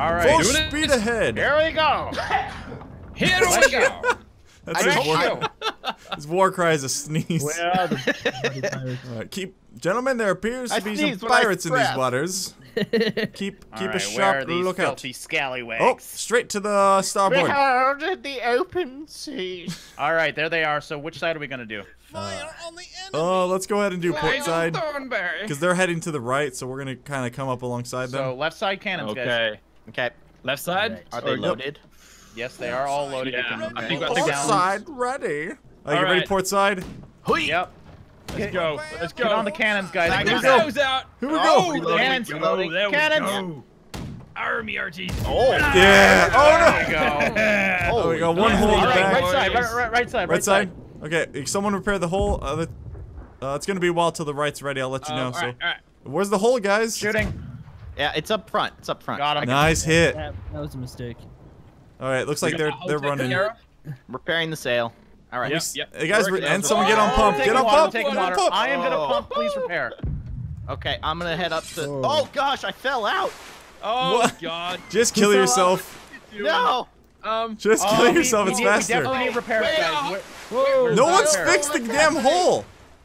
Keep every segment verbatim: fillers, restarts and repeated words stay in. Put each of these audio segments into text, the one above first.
All right. Full speed it. ahead. Here we go. Here we go. That's his war, his war cry is a sneeze. Where are the pirates? All right, keep, gentlemen, there appears to be some pirates in these waters. keep keep All right, a sharp lookout. Oh, straight to the starboard. Behold the open sea. All right, there they are. So which side are we gonna do? Uh, on the oh, let's go ahead and do port side because they're heading to the right. So we're gonna kind of come up alongside them. So left side cannons, okay. guys. Okay. Okay. Left side. Right. Are they loaded? Nope. Yes, they are all loaded. Yeah. I think port side ready. Are you ready, port side? Yep. Let's go. Let's go. Get on the cannons, guys. Get those out. Here we go. Cannons. Cannons. Army R T. Oh. Yeah. Oh no. There we go. One hole in the back. Right side. Right side. Right side. Okay. Someone repair the hole. It's gonna be a while till the right's ready. I'll let you know. So, where's the hole, guys? Shooting. Yeah, it's up front. It's up front. Got him. Nice hit. That was a mistake. All right, looks like they're they're running. Repairing the sail. All right. Yep, yep. Hey guys, and someone get on pump. Get on pump. Get on pump. I am gonna pump. Please repair. Okay, I'm gonna head up to. Oh gosh, I fell out. Oh God. Just kill yourself. No. Um. Just kill yourself. It's faster. We definitely need repairs, guys. No one's fixed the damn hole.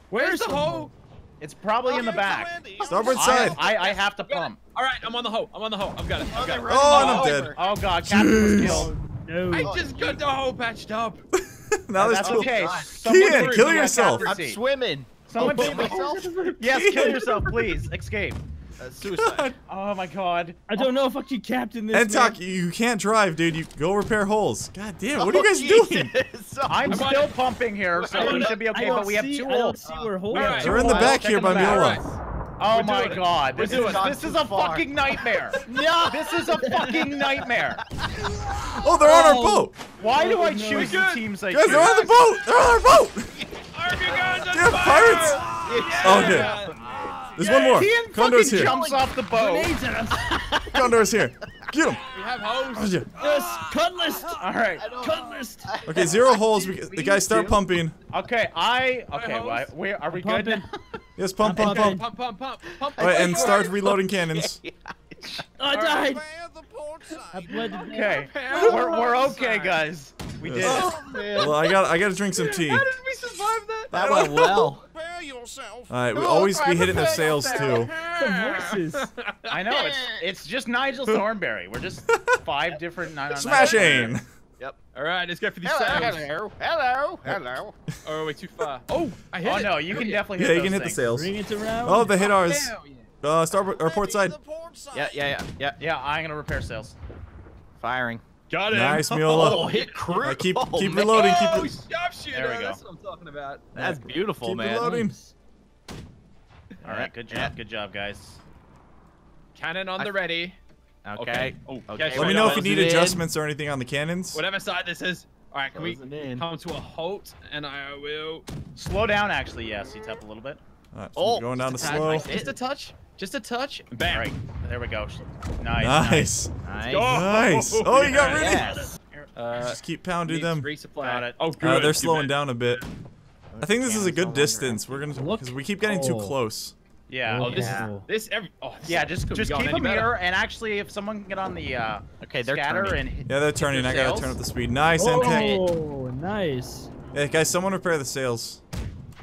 Where's the hole? It's probably in the back. Starboard side. I I have to pump. All right, I'm on the hoe. I'm on the hoe. I've got it. I've got it. Oh, and I'm dead. Oh God, Captain was killed. No. I just got the hoe patched up. Now that's okay. Kian, kill yourself. I'm swimming. Someone kill myself. Yes, kill yourself, please. Escape. Uh, suicide. Oh my God. I don't know if I can captain this. Entok, you can't drive, dude. You go repair holes. God damn. What are you guys oh, doing? I'm still pumping here, so we should be okay. But we have two holes. They're in the back here by Miola. Oh my God, this is a fucking nightmare. No, this is a fucking nightmare. Oh, they're on our boat. Why do I choose the teams I choose? Guys, they're on the boat. They're on our boat. Damn pirates. Okay. There's one more. Condor's here. Jumps off the boat. Condor's here. Get him. We have hoes. Yes, cut list. All right, cut list. Okay, zero holes. The guys start pumping. Okay, I. Okay, where are we good? Yes, pump, pump, pump, pump, pump, pump, pump. All right, and start reloading cannons. I died. Okay, we're we're okay, guys. We did. Oh, well, I got I got to drink some tea. How did we survive that? That went well. All right, we always be hitting the sails too. The voices. I know it's it's just Nigel Thornberry. We're just five different. Smashing. Yep. All right, let's go for these sails. Hello, hello, hello. Oh, wait, too far. Oh, I hit. Oh no, you can definitely. Yeah, you can hit the sails. Bring it around. Oh, they hit ours. Uh, starboard or port side. Yeah, yeah, yeah, yeah, yeah. I'm gonna repair sails. Firing. Got it. Nice, Miola. Oh, hit crew. Keep, keep reloading. Keep. Stop shooting. There we go. That's what I'm talking about. That's beautiful, man. Keep reloading. All right, good job, good job, guys. Cannon on the ready. Okay. okay. Oh, okay. Let me know if you need adjustments in. or anything on the cannons. Whatever side this is. All right, can Closing we in. come to a halt? And I will slow down. Actually, yes, yeah, C-Tap a little bit. All right, so oh, going down to slow. Just a touch. Just a touch. Bam. All right, there we go. Nice. Nice. Nice. Nice. Oh, oh, you got ready. Yes. Uh, just keep pounding them. Resupply. Oh, good. Uh, they're slowing down a bit. I think this is a good distance. We're gonna because we keep getting too close. Yeah. Oh, this yeah. is this every. Oh, this yeah, just just keep a mirror, and actually, if someone can get on the uh, okay, they're scatter turning. and hit, yeah, they're turning. I gotta sails. turn up the speed. Nice, oh, Entok. Oh, nice. Hey guys, someone repair the sails.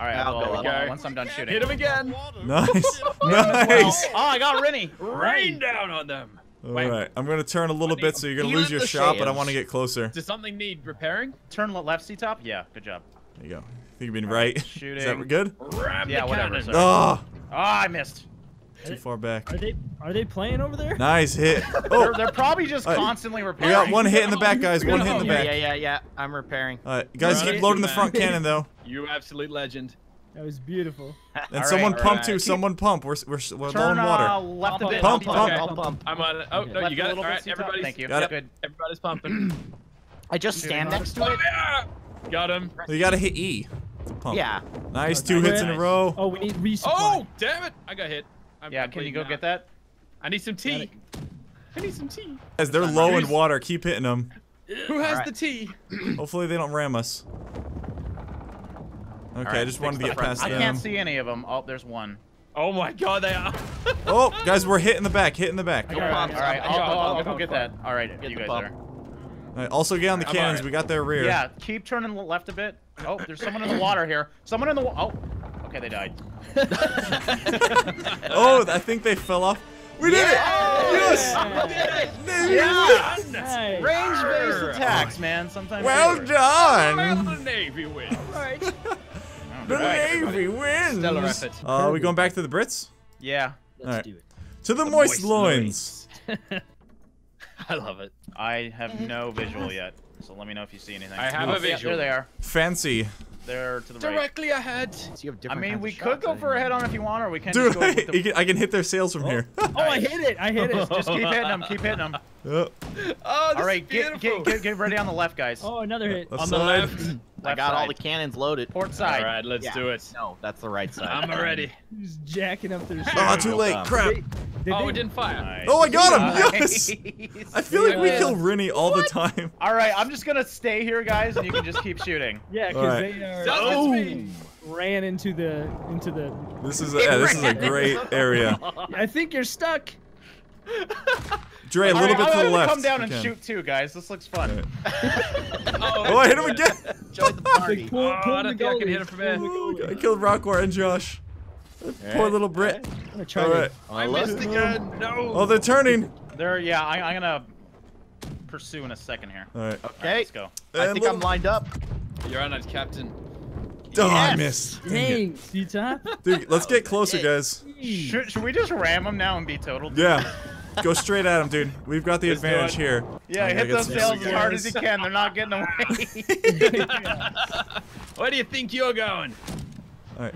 All right, I'll go. Well, once I'm done shooting, hit him again. Nice, nice. Oh, I got Rennie. Rain down on them. All Wait. right, I'm gonna turn a little bit, so you're gonna lose your shot, sails. but I want to get closer. Does something need repairing? Turn left, C-Top. Yeah, good job. There you go. You've been right. right. Shooting. Is that good? Ram yeah, whatever. Oh. Oh, I missed. Too far back. Are they are they playing over there? Nice hit. Oh. they're, they're probably just right. constantly repairing. We got one hit in the back, guys. One hit in the back. Yeah, yeah, yeah. yeah. I'm repairing. All right, guys, keep loading the front cannon though. You absolute legend. That was beautiful. And right, someone pump right. too. Someone pump. We're we're, we're Turn, low on water. Uh, left pump, a bit. Pump, pump, okay. pump, pump. I'm on. Oh no, left you got it. All right, everybody's. Thank you. Got it. Everybody's pumping. I just stand next to it. Got him. You gotta hit E. Pump. Yeah. Nice, two hits in a row. Oh, we need resupply. Oh, damn it! I got hit. I'm yeah, can you go now. get that? I need some tea. I need some tea. As they're low in water, keep hitting them. Who has right. the tea? Hopefully they don't ram us. Okay, right, I just wanted to get past them. I can't see any of them. Oh, there's one. Oh my God, they are. Oh, guys, we're hitting the back, hitting the back. All right, I'll go get that. All right, you guys are. All right, also get on the cannons. Right. We got their rear. Yeah, keep turning left a bit. Oh, there's someone in the water here. Someone in the wa- oh, okay, they died. Oh, I think they fell off. We did yeah. it! Yes! Yeah. Did it. Yeah. Yeah. Nice. Range-based attacks, man. Sometimes. Well later. done. Well, the Navy wins. All right. The Navy everybody. wins. Stellar effort. Uh, are we going back to the Brits? Yeah. Let's right. do it. To the, the moist, moist loins. loins. I love it. I have no visual yet, so let me know if you see anything. I have oh, a visual. There they are. Fancy. They're to the Directly right. ahead. So you have different I mean, we could go for a head on if you want, or we can Dude, just go I, with the... I can hit their sails from oh. here. Oh, I hit it. I hit it. Just keep hitting them. Keep hitting them. Oh, this All right, is get, get, get, get ready on the left, guys. Oh, another hit. Left on the side. left. I got side. all the cannons loaded. Port side. All right, let's yeah. do it. No, that's the right side. I'm already. He's jacking up their Oh, too late. Um, Crap. They, they, oh, it didn't fire. Nice. Oh, I got him. Nice. Yes. I feel like we kill Rennie all what? the time. All right, I'm just going to stay here, guys, and you can just keep shooting. Yeah, because right. they are. Oh. Ran into the. into the. This is a, yeah, this is a great area. I think you're stuck. Dre, a little right, bit I'm to the left. Come down and shoot too, guys. This looks fun. Right. oh, oh, I hit him again. Join the party. Oh, I don't think I can hit him from there. I killed Rockwar and Josh. Right. Poor little Brit. I'm try All right. Oh, I, I missed it. again. No. Oh, they're turning. They're yeah. I, I'm gonna pursue in a second here. All right. Okay. All right, let's go. And I think little... I'm lined up. You're on it, Captain. Oh, yes. I missed. Dang, Ctop. Dude, let's get closer, guys. Should, should we just ram him now and be totaled? Yeah. Go straight at him, dude. We've got the He's advantage doing... here. Yeah, hit those sails as hard as you can. They're not getting away. Where do you think you're going? All right.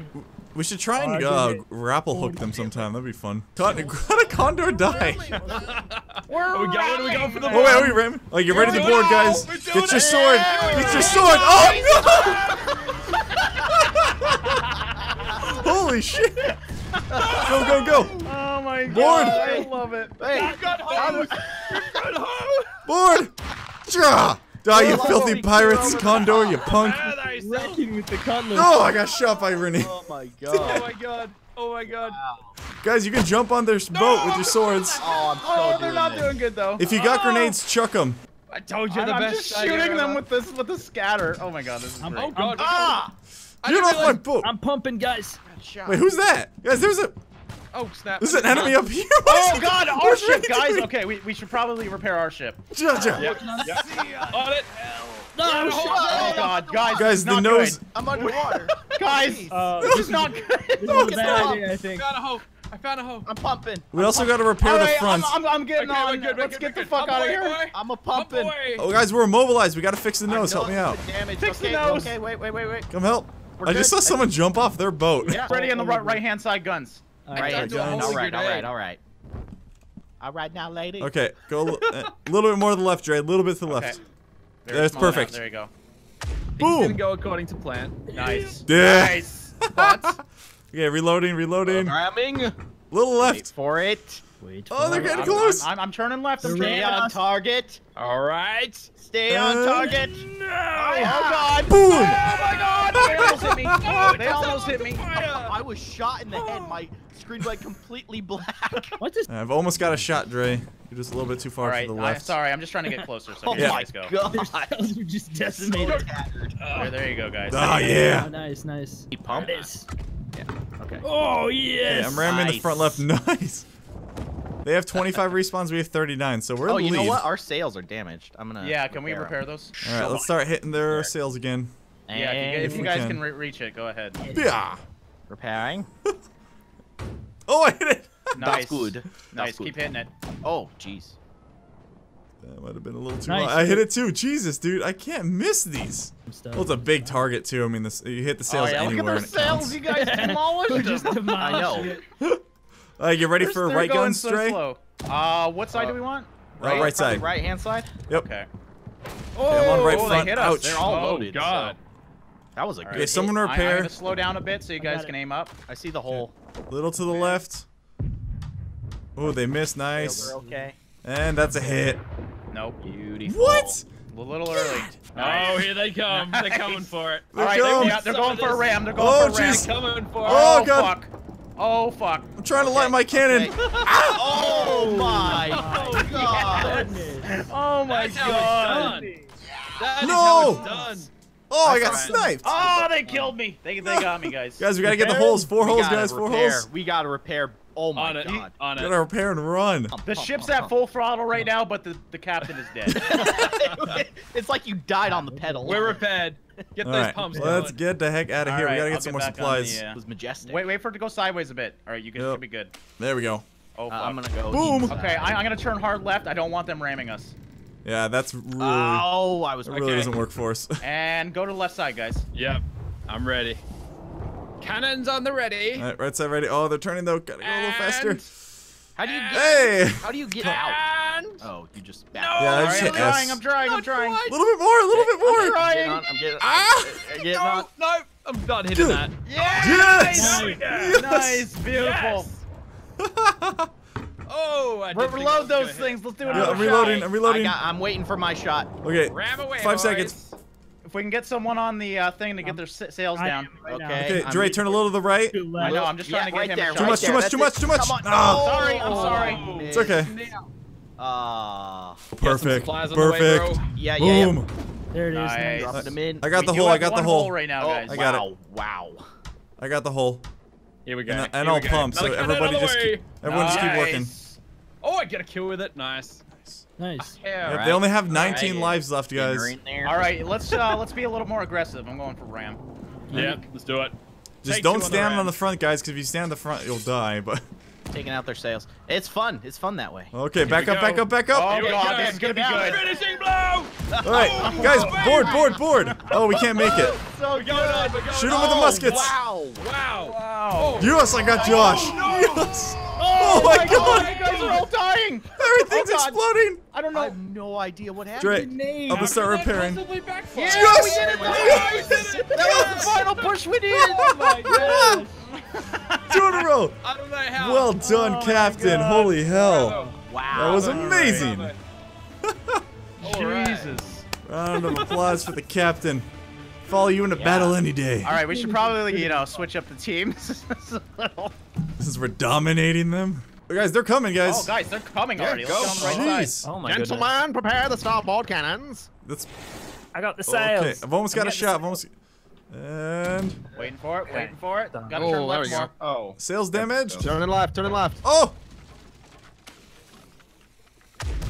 We should try and uh, grapple hook them sometime. That'd be fun. Got a condor die. We're we got we going for the board. Oh, wait, are we ramming? Oh, you're ready to board, guys. Get your sword. Get your sword. Oh, no. Holy shit! Go, go, go! Oh my god, board. I love it. Hey, I've got home! I've got home! Board! Draw! Die, you filthy pirates, Condor, you punk! Wrecking with the condor. Oh, I got shot by Rennie. Oh my god. Oh my god. Oh my god. Guys, you can jump on their no! boat with your swords. Oh, I'm so oh, they're not this. doing good, though. If you got oh. grenades, chuck them. I told you the I'm best. I'm just shooting them with this, with the scatter. Oh my god, this is I'm, great. Oh god. Ah! You're off my boat! I'm pumping, guys. Wait, who's that? Guys, there's a... Oh, snap. There's an enemy up here. Oh, God, our ship, guys. Okay, we, we should probably repair our ship. Ja, ja. Yep. Yep. On it. No, shit. Oh, God, guys. Guys, the nose. Good. I'm underwater. Guys, uh, this is not good. This is a bad idea, I think. I found a hoe. I found a hoe. I'm pumping. We I'm also got to repair right, the front. I'm, I'm, I'm getting okay, on. Good, Let's good, get good. the fuck I'm out boy, of here. Boy. I'm a pumping. Oh, guys, we're immobilized. We got to fix the nose. Help me out. Fix the nose. Okay, wait, wait, wait, wait. Come help. We're I good. just saw someone jump off their boat. Yeah. Ready on the right, right hand side, guns. All right, hand guns. All right, all right, all right. All right now, lady. Okay, go a uh, little bit more to the left, Dre. A little bit to the left. Okay. That's perfect. Out. There you go. Boom. Didn't go according to plan. Nice. Yeah. Nice. Okay, reloading, reloading. Ramming. Little left. Wait for it. Wait. Oh, they're getting I'm, close. I'm, I'm, I'm turning left. I'm Stay on us. target. All right. Stay uh, on target. No. Oh, God. Boom. Oh, my God. They almost hit me. Oh, they almost hit me. I was shot in the head. My screen went completely black. What this? I've almost got a shot, Dre. You're just a little bit too far right, to the left. I'm sorry. I'm just trying to get closer. So oh, yeah. my go. God. You're just decimated. Oh. There, there you go, guys. Oh, yeah. Oh, nice, nice. He pumped this. Yeah. Okay. Oh, yes. Yeah, I'm ramming nice. the front left. Nice. They have twenty-five respawns. We have thirty-nine, so we're. Oh, you lead. know what? Our sails are damaged. I'm gonna. Yeah, can repair we repair those? All right, let's start hitting their sails again. And yeah, if you, if if you guys can, can re reach it, go ahead. Yeah. Repairing. Oh, I hit it. Nice. That's good. That's nice. Good. Keep hitting it. Oh, jeez. That might have been a little too. Nice. I hit it too. Jesus, dude, I can't miss these. Well, it's a big target too. I mean, this you hit the sails oh, yeah, anywhere. Look at their sails, you guys demolished them. I know. Uh, you ready There's, for right gun, Stray? So uh, what side uh, do we want? Right, right side. Right hand side? Yep. Okay. Oh, okay, I'm on right oh front. they hit us. Ouch. They're all loaded. Oh, God. So. That was a good right. hit. Someone repair. I'm going to slow down a bit so you guys can aim up. I see the hole. A little to the left. Oh, they missed. Nice. Okay. And that's a hit. Nope. Beautiful. What? A little God. early. Nice. Oh, here they come. Nice. They're coming for it. They're, all right, they, yeah, they're going for a ram. They're going oh, for a ram. Geez. Coming for oh, God. Fuck. Oh fuck! I'm trying okay. to light my cannon. Okay. Ah! Oh my oh, god! Yes. Oh my That's god! That is no! How it's done. Oh, I got right. sniped! Oh, they killed me! They, they got me, guys. Guys, we gotta repair? get the holes. Four we holes, guys. Repair. Four holes. We gotta repair. Oh my on god! A, on gotta repair and run. The ship's at full throttle right now, but the the captain is dead. It's like you died on the pedal. We're repaired. Get All those right. pumps well, Let's get the heck out of All here. Right, we gotta get I'll some get more supplies. The, uh... It was majestic. Wait, wait for it to go sideways a bit. All right, you can yep. be good. There we go. Oh, uh, I'm gonna go. Boom. Okay, I, I'm gonna turn hard left. I don't want them ramming us. Yeah, that's really. Oh, I was. That really okay. doesn't work for us. And go to the left side, guys. Yep, I'm ready. Cannons on the ready. All right, right side ready. Oh, they're turning though. Gotta go and... a little faster. How do you get? Hey! How do you get out? Oh, you just. Back. No, yeah, right, I'm trying. I'm trying. I'm trying. A little bit more. A little bit more. I'm trying. I'm getting. On, I'm getting ah! I'm getting no, on. no, I'm not hitting Dude. that. Yes! Nice. Yes! Nice, beautiful. Yes. Oh, I didn't reload those things. Let's do it. Yeah, I'm reloading. I'm reloading. I got, I'm waiting for my shot. Okay. Ram away, Five boys. seconds. If we can get someone on the uh, thing to get their sails down. Right okay. Okay, Dre, turn a little to the right. I know, I'm just yeah, trying to right get there, him. Right too, there, much, too much, too much, too much, too much. Sorry, I'm sorry. It's okay. Ah. Uh, perfect. Perfect. Yeah, yeah. Boom. Yeah. There it is. Nice. Dropping them in. I got we the hole. I got the hole. hole right now, oh, guys. I got wow. it. Wow. I got the hole. Here we go. And, and I'll pump. So everybody just keep, everyone just keep working. Oh, I get a kill with it. Nice. Nice. Yeah, yep, right. They only have nineteen right. lives left, guys. All right, let's uh, let's be a little more aggressive. I'm going for ram. Yeah, let's do it. Just Take don't stand on the, on the front, guys, because if you stand on the front, you'll die. But taking out their sails, it's fun. It's fun that way. Okay, Here back up, back up, back up. Oh Here god, go. this is gonna Get be good. Finishing blow. All right, oh, guys, board, board, board. Oh, we can't make it. So good. Going going Shoot him with the muskets. Wow, wow, wow. Yes, I got Josh. Oh, no. yes. Oh, oh my, my god. god. You guys are all dying. Everything's oh exploding. I don't know. I have no idea what happened. I'm gonna start repairing. Yeah, yes! we did it! Yes! Yes! That was the final push we did! Oh my gosh. Two in a row. I don't know how. Well done, oh Captain. Holy hell. Wow. That was amazing. Jesus. Round of applause for the Captain. Follow you into yeah. battle any day. All right, we should probably, you know, switch up the teams. This is we're dominating them. Oh, guys, they're coming, guys. Oh, guys, they're coming already. Go. Let's go on the right side. Oh my goodness. Gentlemen, prepare the starboard cannons. That's. I got the sails. Okay, I've almost got a shot. I've almost. And. Waiting for it. Waiting for it. Gotta oh, turn left more. Oh. Sails damage. Turn it left. Turn it left. Oh.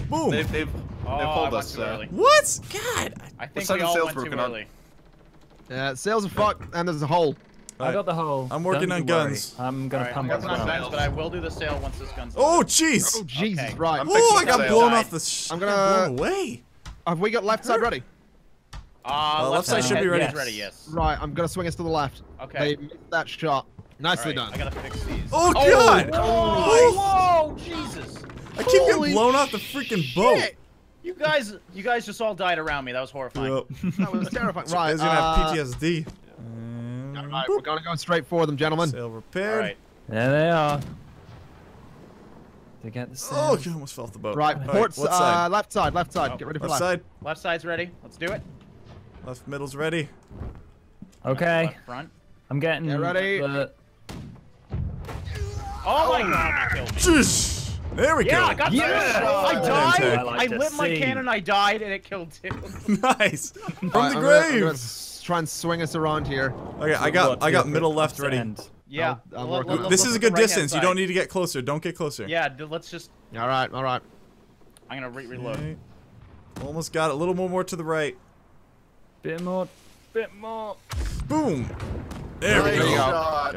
Boom. They've they've, oh, they've pulled us. Uh, what? God. I think we all sails went too early. Yeah, sails are fucked, and there's a hole. Right. I got the hole. I'm working Don't on guns. Worry. I'm gonna right, pump up well. guns, but I will do the sail once this gun's Oh jeez! Oh Jesus! Okay. Right. Oh, I got blown off the. Sh I'm gonna blown away. Have we got left side ready? Ah, uh, uh, left side should be ready. Yes. ready. Yes. Right. I'm gonna swing us to the left. Okay. They missed that shot. Nicely right, done. I gotta fix these. Oh god! Oh, whoa! Jesus! I keep Holy getting blown off the freaking shit. boat. You guys, you guys just all died around me. That was horrifying. Yep. That was terrifying. Right, he's gonna uh, have P T S D. Yeah. All right, we're gonna go straight for them, gentlemen. Sail repaired. All right. There they are. They got the sail. Oh, you almost fell off the boat. Right, right. Port, uh, side? left side, left side. Oh. Get ready for left. Left side. Left side's ready. Let's do it. Left middle's ready. Okay. Left front. I'm getting. Get ready. The... Oh my God! That killed me. Jeez. There we yeah, go. I got yeah, I died. I, like I lit my scene. cannon. I died, and it killed two. nice. From right, the I'm grave. Gonna, I'm gonna try and swing us around here. Okay, I got, I got middle left ready. Yeah. I'll, I'll look, look, this look, is a good right distance. You don't need to get closer. Don't get closer. Yeah. Let's just. All right. All right. I'm gonna re reload. Okay. Almost got it. A little more, more to the right. Bit more. Bit more. Boom. There, there we go.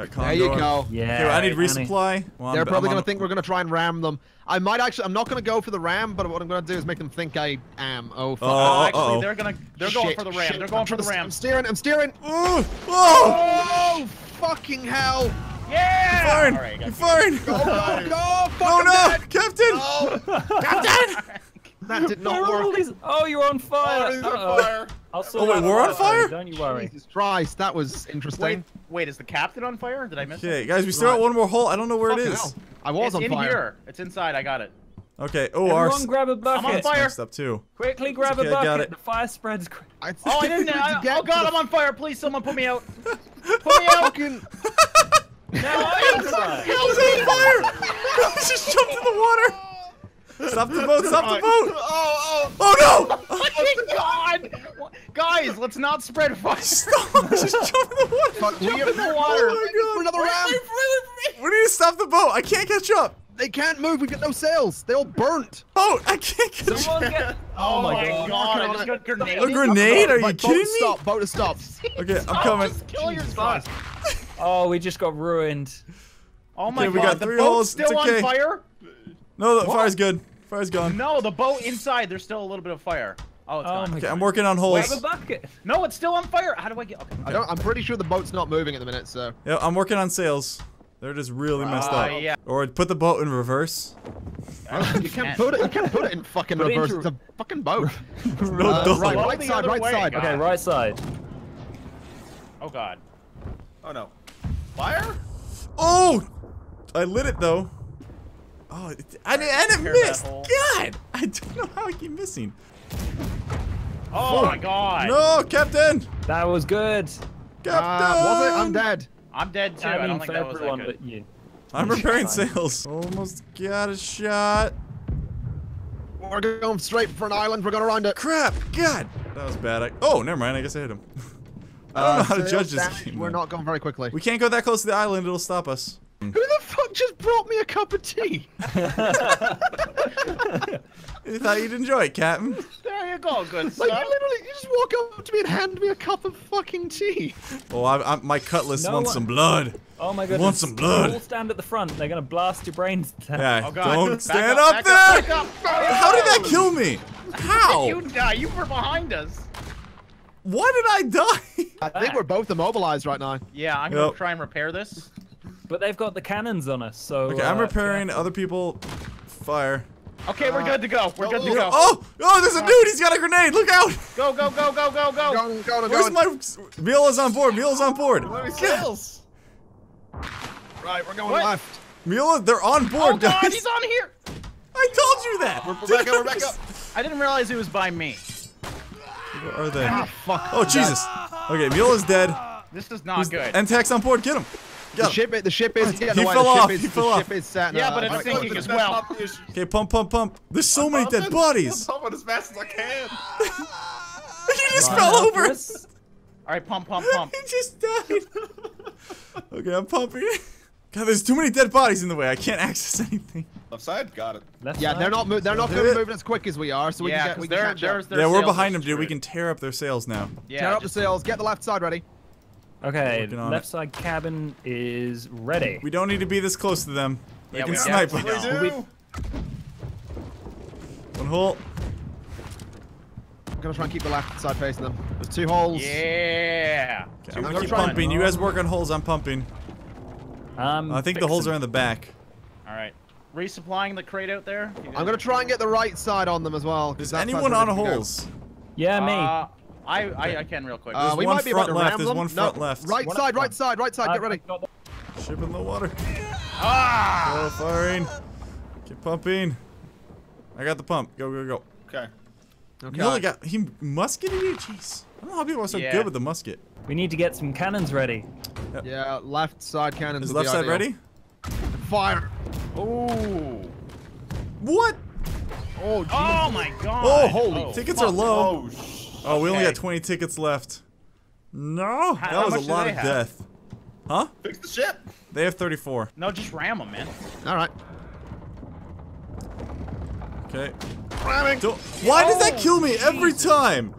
go. There you go. Yeah. Okay, well, I need resupply. Well, They're I'm, probably I'm gonna think we're gonna try and ram them. I might actually. I'm not gonna go for the ram, but what I'm gonna do is make them think I am. Oh fuck. Oh, actually, uh-oh. they're gonna. They're shit, going for the ram. Shit. They're going I'm for the ram. I'm steering. I'm steering. Ooh. Oh! Fucking hell! Yeah! You're fine. Right, you You're fine. Oh, oh, no! Fuck oh no! Dead. Captain! Oh. Captain! That did not work. These... Oh, you're on fire! Oh, uh-oh. on fire. I'll oh wait, we're on fire? Don't you worry. Jesus Christ, that was interesting. Wait, wait, is the captain on fire? Did I miss okay, it? Okay, guys, we still right. got one more hole. I don't know where Fuck it is. Hell. I was it's on in fire. It's in here. It's inside. I got it. Okay. Oh, our. Everyone grab a bucket. I'm on fire. Up too. Quickly grab okay, a bucket. I got it. The fire spreads. I oh, I didn't. I, oh God, I'm on fire! Please, someone put me out. Put me out. No, I was, I was on fire! I was just jumped in the water! Stop the boat, stop the boat! Oh, oh! Oh no! Oh God! Guys, let's not spread fire! Stop! Just jump in the water! Fuck, jump in the water! Oh my God! Another round! We need to stop the boat! I can't catch up! They can't move, we've got no sails! They all burnt! Oh, I can't catch up! Get... Oh, oh my God! God. I just got a grenade! A grenade? Are you kidding me? Stop, boat is stopped! Okay, I'm coming. Just kill your spot! Oh, we just got ruined. Oh my okay, we God, got three the boat's holes. Still okay. on fire? No, the what? fire's good. Fire's gone. No, the boat inside, there's still a little bit of fire. Oh, it's oh gone. Okay, God. I'm working on holes. We have a bucket. No, it's still on fire. How do I get... Okay. I don't, I'm pretty sure the boat's not moving at the minute, so... Yeah, I'm working on sails. They're just really messed uh, up. Yeah. Or put the boat in reverse. You, you can't put it. You can't put it in fucking put reverse. It into... It's a fucking boat. no uh, right, right side, right way, side. God. Okay, right side. Oh, God. Oh, no. Fire? Oh! I lit it though. Oh, it, I didn't miss. God! I don't know how I keep missing. Oh, oh my God! No, Captain! That was good. Captain! Uh, was it? I'm dead. I'm dead too. I, mean, I don't think that was that good. You. I'm repairing sails. Almost got a shot. We're going straight for an island. We're gonna round it. Crap! God! That was bad. I, oh, never mind. I guess I hit him. I don't uh, know how to judge this game. We're not going very quickly. We can't go that close to the island. It'll stop us. Who the fuck just brought me a cup of tea? You thought you'd enjoy it, Captain. There you go, good stuff. Like, you literally, you just walk up to me and hand me a cup of fucking tea. Oh, I, I, my cutlass no wants one... some blood. Oh my goodness. Wants some blood. All stand at the front. They're going to blast your brains down. Yeah, oh, God. Don't stand up, up there. Up, up. How did that kill me? How? You die. You were behind us. Why did I die? I think we're both immobilized right now. Yeah, I'm yep. gonna try and repair this. But they've got the cannons on us, so... Okay, uh, I'm repairing yeah. other people... fire. Okay, uh, we're good to go. We're good to go. Oh! Oh, there's a dude! He's got a grenade! Look out! Go, go, go, go, go, go! Go, go, go. Where's my... Miola's on board! Miola's on board! Kills! Right, we're going what? left. Miola, they're on board, oh, guys! Oh God, he's on here! I told you that! We're, we're back up, we're back up! I didn't realize it was by me. Where are they? Ah, fuck. Oh, Jesus. Okay, Miola's dead. This is not Who's, good. N TAC's on board. Get him. Get the, him. Ship, the ship is... He fell off. He fell off. Yeah, but it's sinking as well. Okay, pump, pump, pump. There's so I'm many pumping. dead bodies. I'm pumping as fast as I can. He just fell over. All right, pump, pump, pump. He just died. Okay, I'm pumping. God, there's too many dead bodies in the way. I can't access anything. Left side, got it. Left yeah, side. they're not mo they're not moving it. as quick as we are, so we yeah, can, get, we can catch up. Yeah, we're behind them, dude. True. We can tear up their sails now. Yeah, tear up the sails. Get the left side ready. Okay, left it. side cabin is ready. We don't need to be this close to them. They yeah, can we snipe us. We do. One hole. I'm gonna try and keep the left side facing them. There's two holes. Yeah. Okay, I'm gonna keep pumping. You guys work on holes. I'm pumping. Um, I think the holes are in the back. All right. Resupplying the crate out there. I'm gonna try and get the right side on them as well. Is anyone on holes? Yeah, me. Uh, I, I I can real quick. Uh, we might be about to ram them. There's one front left. Right side, right side, right side. Get ready. Ship in the water. Ah! Go firing. Keep pumping. I got the pump. Go go go. Okay. Okay. You only got he musketed you. Jeez. I don't know how people are so yeah. good with the musket. We need to get some cannons ready. Yep. Yeah, left side cannons. Is left side ready? Fire. Oh. What? Oh, geez. Oh my God. Oh, holy. Oh, tickets fuck. are low. Oh, oh we okay. only got twenty tickets left. No. How, that how was a lot of have? death. Huh? Fix the ship. They have thirty-four. No, just ram them, man. All right. Okay. Ramming. Don't, why oh, does that kill me Jesus. every time?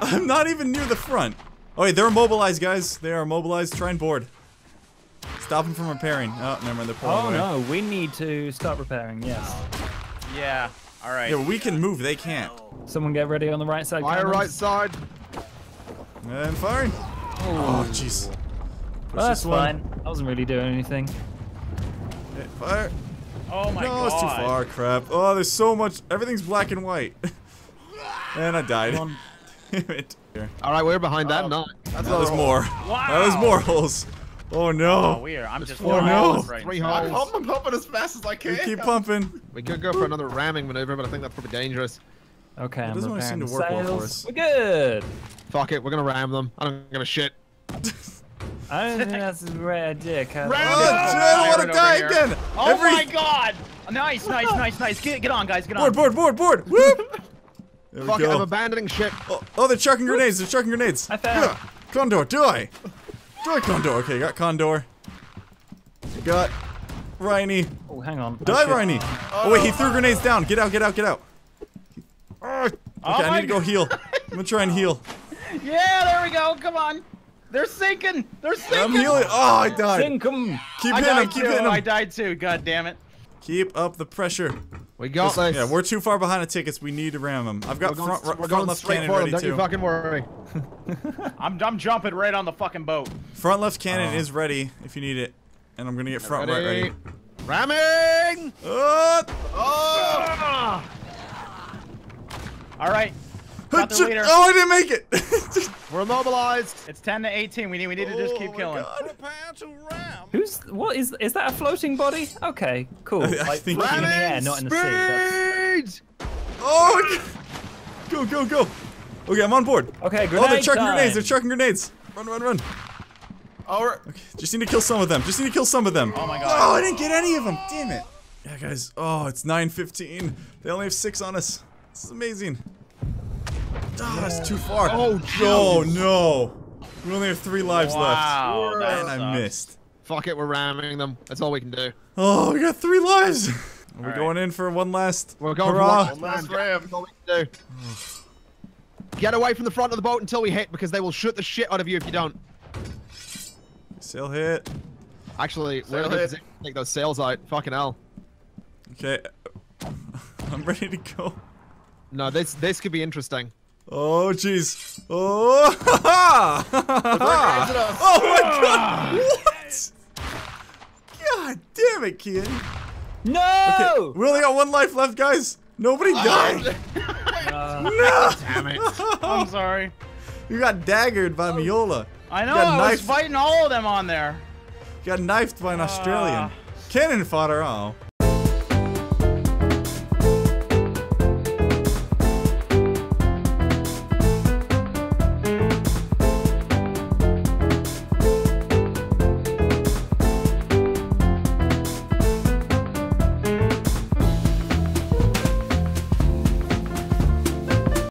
I'm not even near the front. Oh, wait, they're immobilized, guys. They are immobilized. Try and board. Stop them from repairing. Oh, never mind. They're pulling Oh, away. no. We need to stop repairing, yes. Yeah. All right. Yeah, we can move. They can't. Someone get ready on the right side. Fire right side. And firing. Oh, jeez. Oh, that's fine. I wasn't really doing anything. Okay, fire. Oh, my no, God. No, it's too far. Crap. Oh, there's so much. Everything's black and white. And I died. Damn it. All right, we're behind that. Uh, no, that's no, there's more. Wow. That was more holes. Oh no. Oh, we are. I'm just. Oh no. Right Three holes. I'm, I'm pumping as fast as I can. We keep pumping. We could go for another ramming maneuver, but I think that's probably dangerous. Okay. It doesn't really seem to work well for us. We're good. Fuck it. We're gonna ram them. I don't give a shit. I don't think that's a great idea, Kevin. Round it! I don't want to die again! Oh Every... my god! Nice, nice, nice, nice. Get, get on, guys, get on. Board, board, board, board! Whoop! There we Fuck, go. I'm abandoning ship. Oh, oh, they're chucking grenades, they're chucking grenades. I found yeah. Condor, die! Die, Condor. Okay, got Condor. Got Rhiney. Oh, hang on. Die, oh, Rhiney! Oh, oh, wait, he threw grenades down. Get out, get out, get out. Okay, oh I need to go heal. I'm gonna try and heal. Yeah, there we go. Come on. They're sinking. They're sinking. I'm healing. Oh, I died. Sink 'em. Keep hitting him. Keep hitting him. I died too. God damn it. Keep up the pressure. We got this. Yeah, we're too far behind the tickets. We need to ram them. I've got front, front, front left cannon ready too. Don't you fucking worry. I'm I'm jumping right on the fucking boat. Front left cannon uh, is ready if you need it, and I'm gonna get front ready. right ready. Ramming. Uh, oh. All right. Got the leader. Oh, I didn't make it. We're mobilized. It's ten to eighteen. We need we need to just keep oh killing. God. Who's what is is that a floating body? Okay, cool. I, I like think in the air, not in the sea. Oh, go go go. Okay, I'm on board. Okay, grenades. Oh, they're chucking time. grenades. They're chucking grenades. Run run run. All right. Okay, just need to kill some of them. Just need to kill some of them. Oh my god. Oh, I didn't get any of them. Damn it. Yeah, guys. Oh, it's nine fifteen. They only have six on us. This is amazing. Oh, that's too far. Oh, Joe, no. We only have three lives wow, left. That and sucks. I missed. Fuck it, we're ramming them. That's all we can do. Oh, we got three lives. Are we right. going in for one last We're going hurrah. for one last ram. That's all we can do. Get away from the front of the boat until we hit, because they will shoot the shit out of you if you don't. Sail hit. Actually, sail hit. Hit. Take those sails out. Fucking hell. Okay. I'm ready to go. No, this this could be interesting. Oh jeez! Oh! Ha ha! Oh my god! What? God damn it, Kian! No! Okay, we only got one life left, guys. Nobody died. Uh, no! Damn it! I'm sorry. You got daggered by Miola. I know. I was fighting all of them on there. You got knifed by an uh, Australian. Cannon fodder. Oh.